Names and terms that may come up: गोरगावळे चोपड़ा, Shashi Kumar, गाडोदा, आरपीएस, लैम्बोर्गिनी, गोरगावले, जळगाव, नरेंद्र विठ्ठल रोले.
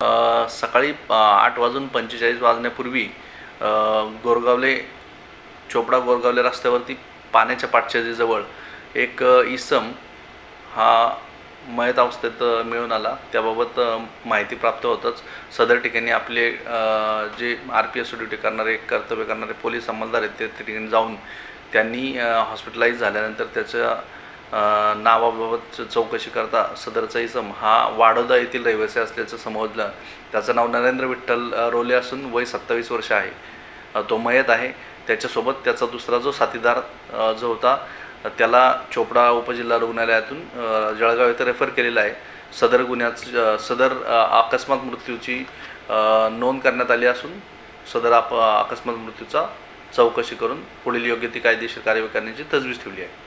सकाळी 8:45 वाजण्यापूर्वी गोरगावळे चोपड़ा गोरगावळे रस्त्यावरती पाण्याच्या पाटशेजवळ एक इसम हा मयत अवस्थेत मिळून आला। त्याबाबत माहिती प्राप्त होताच सदर ठिकाणी आपले जे आरपीएस ड्यूटी करणारे कर्तव्य करणारे पोलीस अंमलदार आहेत ते ठिकाणी जाऊन त्यांनी हॉस्पिटलाइज झाल्यानंतर त्याच्या नावाबाबत चौकशी करता सदरचा इसम हा गाडोदा येथील रहिवासी असल्याचं समजलं। त्याचं नाव नरेंद्र विठ्ठल रोले असून वय 27 वर्ष आहे। तो मयत आहे। त्याच्यासोबत त्याचा दुसरा जो साथीदार जो होता त्याला चोपड़ा उपजिल्हा रुग्णालयातून जळगाव येथे रेफर केलेला आहे। सदर गुन्ह्याचा सदर अकस्मात मृत्यूची नोंद करण्यात आली असून सदर अकस्मात मृत्यूचा चौकशी करून पुढील योग्य ती कायदेशीर कार्यवाही करण्याची तजवीज ठेवली आहे।